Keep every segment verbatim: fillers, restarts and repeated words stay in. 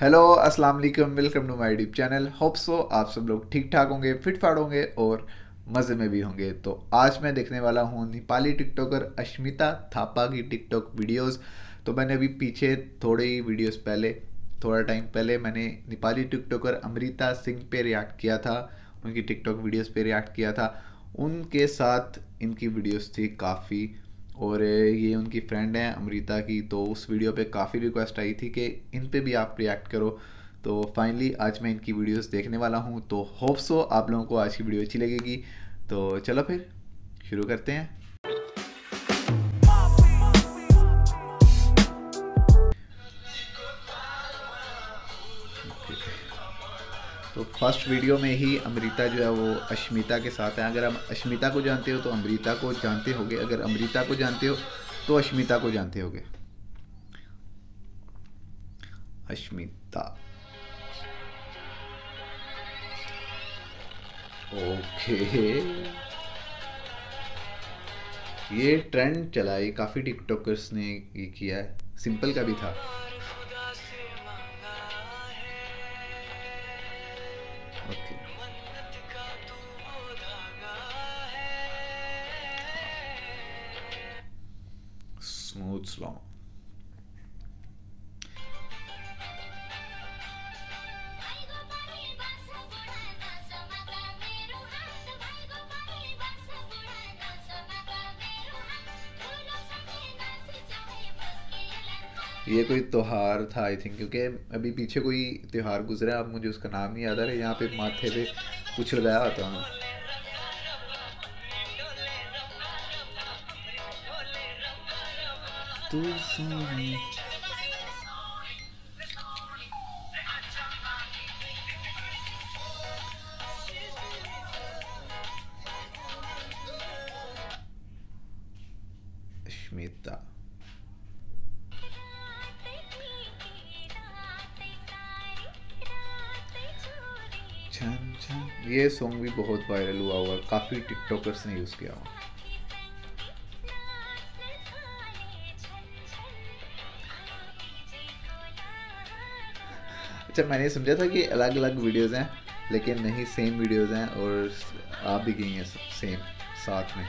Hello अस्सलाम वालेकुम, welcome to my YouTube channel. Hope so आप सब लोग ठीक ठाक होंगे, फिट फाट होंगे और मज़े में भी होंगे। तो आज मैं देखने वाला हूँ नेपाली टिकटॉकर अश्मिता थापा की टिकटॉक वीडियोस। तो मैंने अभी पीछे थोड़े ही वीडियोस पहले थोड़ा टाइम पहले मैंने नेपाली टिकटॉकर अमृता सिंह पे रिएक्ट किया था, उनकी टिकटॉक वीडियोस पे रिएक्ट किया था। उनके साथ इनकी वीडियोस थी काफ़ी, और ये उनकी फ्रेंड हैं अमृता की। तो उस वीडियो पे काफ़ी रिक्वेस्ट आई थी कि इन पे भी आप रिएक्ट करो। तो फाइनली आज मैं इनकी वीडियोस देखने वाला हूँ। तो होप सो आप लोगों को आज की वीडियो अच्छी लगेगी। तो चलो फिर शुरू करते हैं। तो फर्स्ट वीडियो में ही अमृता जो है वो अश्मिता के साथ है। अगर आप अश्मिता को जानते हो तो अमृता को जानते होगे, अगर अमृता को जानते हो तो अश्मिता को जानते होगे। अश्मिता ओके, ये ट्रेंड चला है, काफ़ी टिकटॉकर्स ने ये किया है। सिंपल का भी था। Okay. Smooth song. ये कोई त्यौहार था आई थिंक, क्योंकि अभी पीछे कोई त्यौहार गुजरा, अब मुझे उसका नाम नहीं याद आ रहा है। यहाँ पे माथे पे कुछ लगाया होता हूँ। अश्मिता ये सॉन्ग भी बहुत वायरल हुआ हुआ, काफी टिकटॉकर्स ने यूज किया हुआ। अच्छा, मैंने समझा था कि अलग अलग वीडियोस हैं, लेकिन नहीं, सेम वीडियोस हैं और आप भी गई हैं सब सेम साथ में।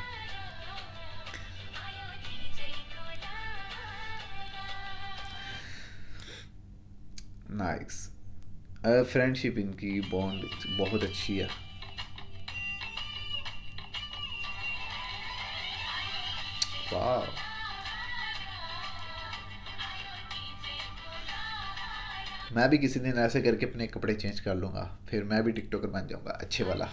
नाइस फ्रेंडशिप, इनकी बॉन्ड बहुत अच्छी है। वाह, मैं भी किसी दिन ऐसे करके अपने कपड़े चेंज कर लूंगा, फिर मैं भी टिकटॉकर बन जाऊंगा अच्छे वाला।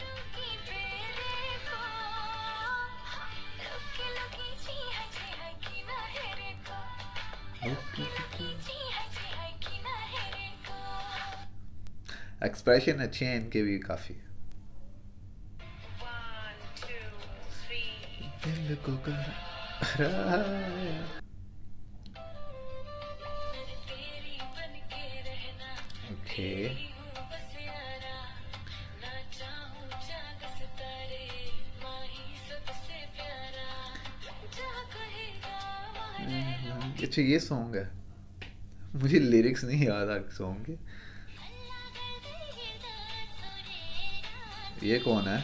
एक्सप्रेशन अच्छे हैं इनके भी काफी। ओके, अच्छा ये सॉन्ग है, मुझे लिरिक्स नहीं याद आ सॉन्ग के। ये कौन है?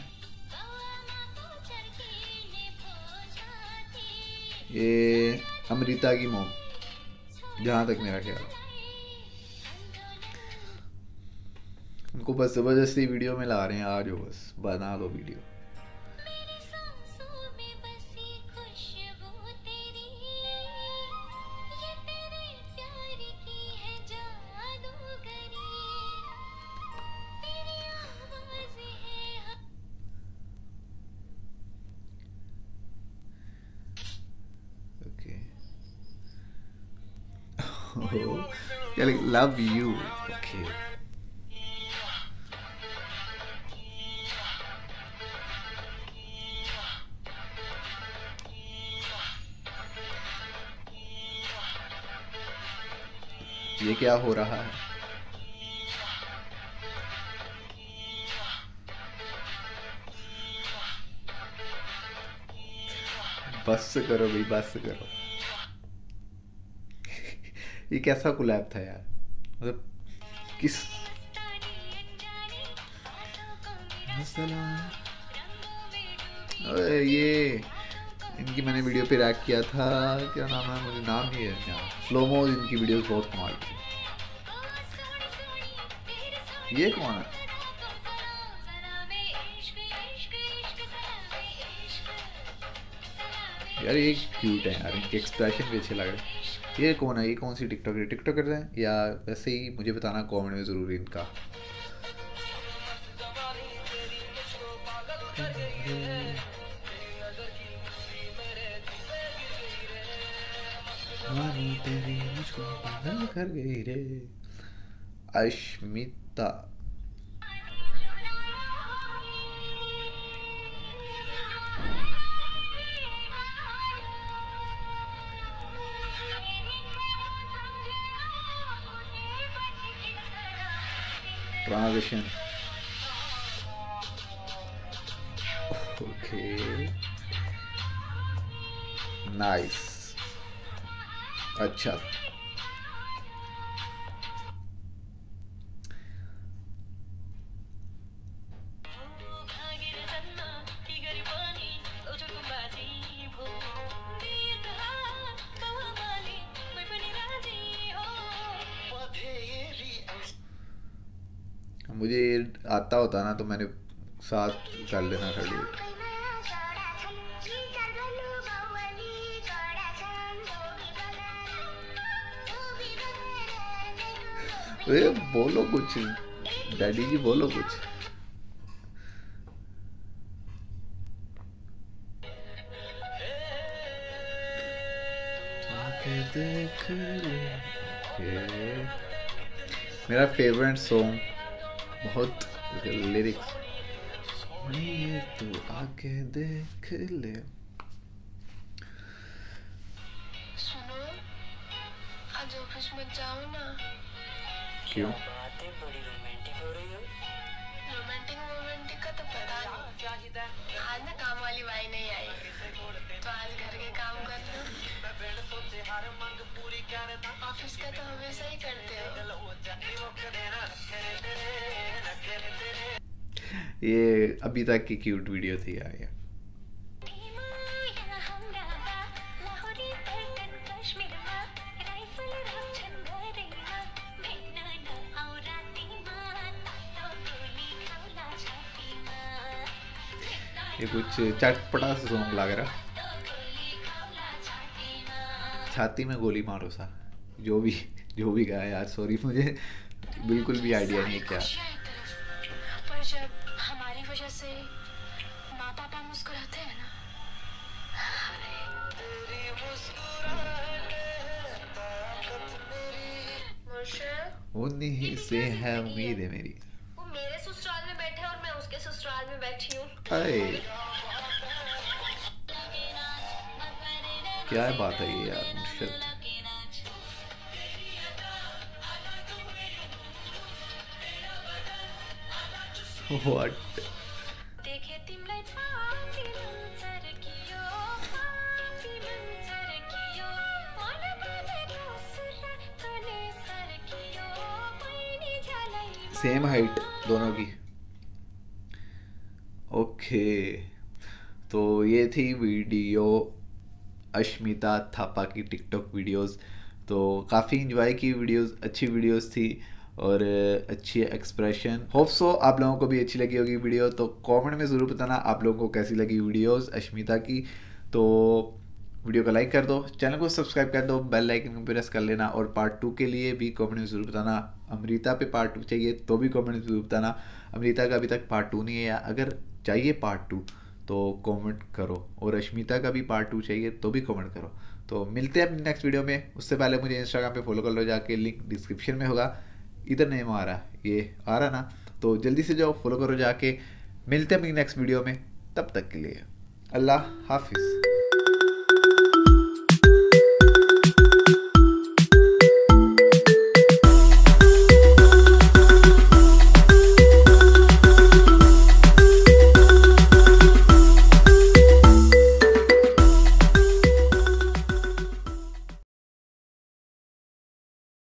ये अमृता की मॉम, जहाँ तक मेरा ख्याल। उनको बस जबरदस्ती वीडियो में ला रहे हैं, आ जाओ बस बना दो video. like love you, okay. ये क्या हो रहा है? बस करो भाई, बस करो। ये कैसा कोलैब था यार, मतलब किस ये इनकी मैंने वीडियो पे रैक किया था, क्या नाम है, मुझे नाम नहीं है यार, स्लोमो, इनकी वीडियोस बहुत कमाल थी। ये कौन है? यार ये क्यूट है यार, इनके एक्सप्रेशन भी अच्छे लग रहे। ये कौन है? ये कौन सी टिकटॉकर टिकटॉकर है या वैसे ही? मुझे बताना कमेंट में ज़रूर इनका। अश्मिता ट्रांजिशन, ओके नाइस, अच्छा मुझे आता होता ना तो मैंने साथ कर लेना खड़ी। अरे बोलो कुछ डैडी जी, बोलो कुछ। मेरा फेवरेट सॉन्ग, बहुत लिरिक्स ये तू आके देख ले। सुनो आज ऑफिस में जाओ ना। क्यों? बातें बड़ी रोमांटिक हो रही हो। रोमांटिक रोमांटिक का तो पता नहीं, आज ना काम वाली बाई नहीं आई तो आज घर के काम कर लो। ऑफिस का तो हमेशा ही करते हो। ये अभी तक की क्यूट वीडियो थी यार। ये ये कुछ चटपटा सा सॉन्ग लग रहा, छाती में गोली मारो सा, जो भी जो भी गाया यार, सॉरी मुझे बिल्कुल भी आइडिया नहीं क्या। पर जब हमारी वजह से माँ पापा मुस्कुराते हैं ना, उन्हीं से है उम्मीद है मेरी। वो मेरे ससुराल में बैठे और मैं उसके ससुराल में बैठी हूँ। क्या है बात है ये यार, मुश्किल। What? सेम हाइट दोनों की। ओके तो ये थी वीडियो अश्मिता थापा की टिकटॉक वीडियोस। तो काफ़ी इन्जॉय की वीडियोस, अच्छी वीडियोस थी और अच्छी एक्सप्रेशन। होप सो आप लोगों को भी अच्छी लगी होगी वीडियो, तो कमेंट में ज़रूर बताना आप लोगों को कैसी लगी वीडियोस अश्मिता की। तो वीडियो को लाइक कर दो, चैनल को सब्सक्राइब कर दो, बेल आइकन को प्रेस कर लेना। और पार्ट टू के लिए भी कमेंट में ज़रूर बताना। अमृता पे पार्ट टू चाहिए तो भी कमेंट में ज़रूर बताना। अमृता का अभी तक पार्ट टू नहीं है, अगर चाहिए पार्ट टू तो कमेंट करो। और अश्मिता का भी पार्ट टू चाहिए तो भी कमेंट करो। तो मिलते हैं अपनी नेक्स्ट वीडियो में। उससे पहले मुझे इंस्टाग्राम पे फॉलो कर लो जाके, लिंक डिस्क्रिप्शन में होगा। इधर नहीं आ रहा, ये आ रहा ना, तो जल्दी से जाओ फॉलो करो जाके। मिलते हैं अपनी नेक्स्ट वीडियो में, तब तक के लिए अल्लाह हाफिज़।